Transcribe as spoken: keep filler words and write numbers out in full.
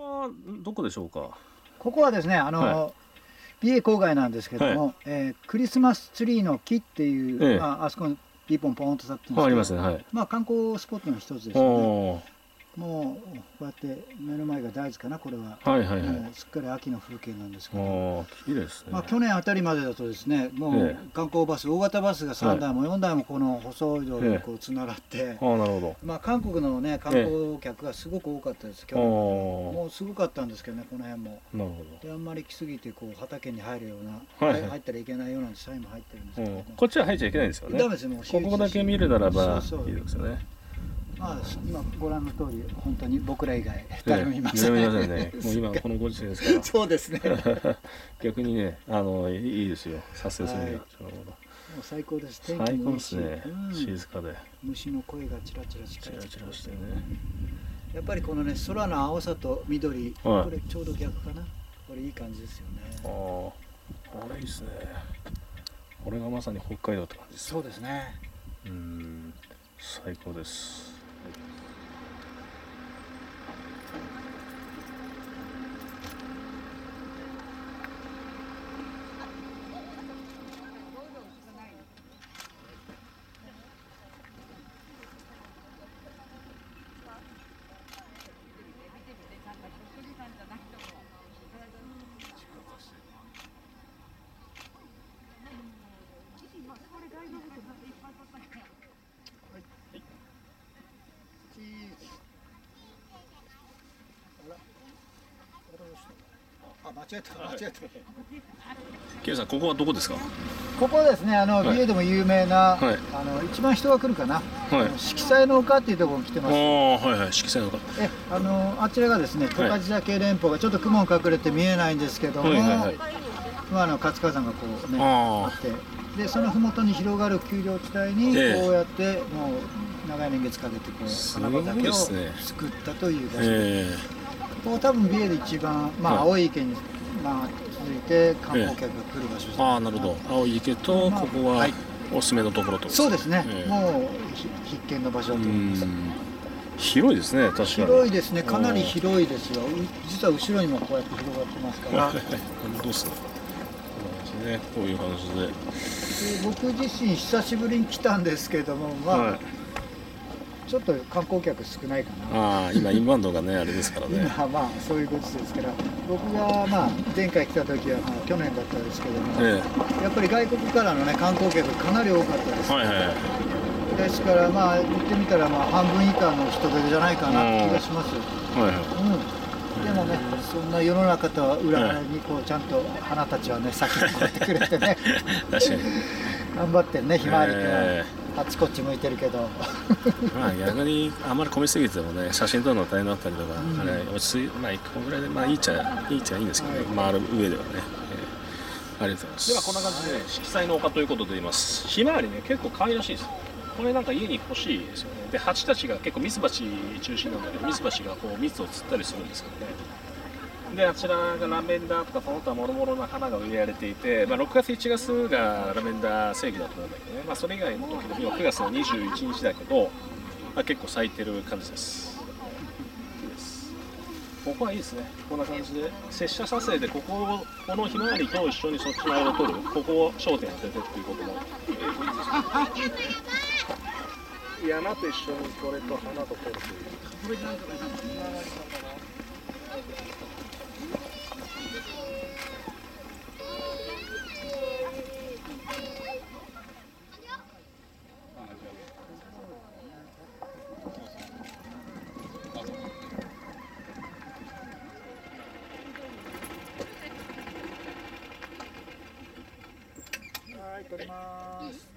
はどこでしょうか。ここはですね、あの、はい、美瑛郊外なんですけども、はい、えー、クリスマスツリーの木っていう、ええ、まあ、あそこにピーポンポンと立ってるんですけど、ありますね、はい、まあ、観光スポットの一つですよね。もうこうやって目の前が大豆かな、これは、はいはいはい、もうすっかり秋の風景なんですけど、いいですね。まあ、去年あたりまでだとですね、もう観光バス、ええ、大型バスがさんだいもよんだいもこの細い道路にこうつながって、ええ、あ、なるほど、まあ、韓国の、ね、観光客がすごく多かったです、去年、ええ、もうすごかったんですけどね、この辺も。なるほど。で、あんまり来すぎてこう畑に入るような、はいはい、入ったらいけないようなサインも入ってるんですけど、うん、こっちは入っちゃいけないんですよね。ダメですね、もうここだけ見るならばいいですよね。まあ、今ご覧の通り、本当に僕ら以外誰もいませんね。もう今このご時世ですから。そうですね。逆にね、あのいいですよ、撮影するには。もう最高です。天気もいいし、最高ですね。静かで。虫の声がチラチラして。チラチラしてね。やっぱりこのね、空の青さと緑、これちょうど逆かな。これいい感じですよね。ああ、これいいですね。これがまさに北海道って感じです。そうですね。うん、最高です。間違えた、間違えた。ケイさん、ここはどこですか。ここはですね、あの、はい、美瑛でも有名な、はい、あの一番人が来るかな、はい、色彩の丘っていうところに来てます。ああ、はいはい、色彩の丘。え、あのあちらがですね、十勝岳連峰がちょっと雲が隠れて見えないんですけども、はいはいはい、まあ、あの活火山がこうね あ, あって、でその麓に広がる丘陵地帯にこうやって、えー、もう長い年月かけてこう花畑を作ったという場所です。ここ多分美瑛で一番、まあ、青い池に、はい、まあ、続いて観光客が来る場所です、ね。ああ、なるほど。青い池と、ここはおすすめのところと、まあ、はい、そうですね、えー、もう必見の場所だと思います。広いですね、確かに広いですね、かなり広いですよ。実は後ろにもこうやって広がってますから。どうするね、こういう話で。で、僕自身久しぶりに来たんですけども、まあ、はい、ちょっと観光客少ないかな。あ、今インバウンドがねあれですからね。今まあそういうご時世ですから、僕がまあ前回来た時はまあ去年だったんですけども、ええ、やっぱり外国からのね観光客かなり多かったです、はいはい、ですからまあ言ってみたらまあ半分以下の人出じゃないかなって気がします、はいはい、うん、でもね、そんな世の中とは裏腹にこうちゃんと花たちはね先に越えてくれてね確かに頑張ってね、ひまわり君、えー、あちこち向いてるけどまあ逆にあんまり込みすぎてもね、写真撮るの大変だったりとか、うん、あれ落ち着いて、まあいっこぐらいで、まあいいっちゃいいっちゃいいんですけどね、はい、回る上ではね、えー、ありがとうございます。ではこんな感じで、ね、色彩の丘ということで言います。ひまわりね、結構可愛らしいです。これなんか家に欲しいですよね。で、蜂たちが結構ミツバチ中心なんだけど、ミツバチがこう蜜を吸ったりするんですけどね。で、あちらがラベンダーとかその他もろもろな花が植えられていて、まあ、ろくがついちがつがラベンダー正義だと思うんだけどね、まあ、それ以外の時でも今くがつのにじゅういちにちだけど、まあ、結構咲いてる感じです。ここはいいですね、こんな感じで拙者撮影でここをこのひまわりと一緒にそっちの間を撮る、ここを焦点当ててっていうことも、えー、山と一緒にこれと花と撮るという。はい、撮ります。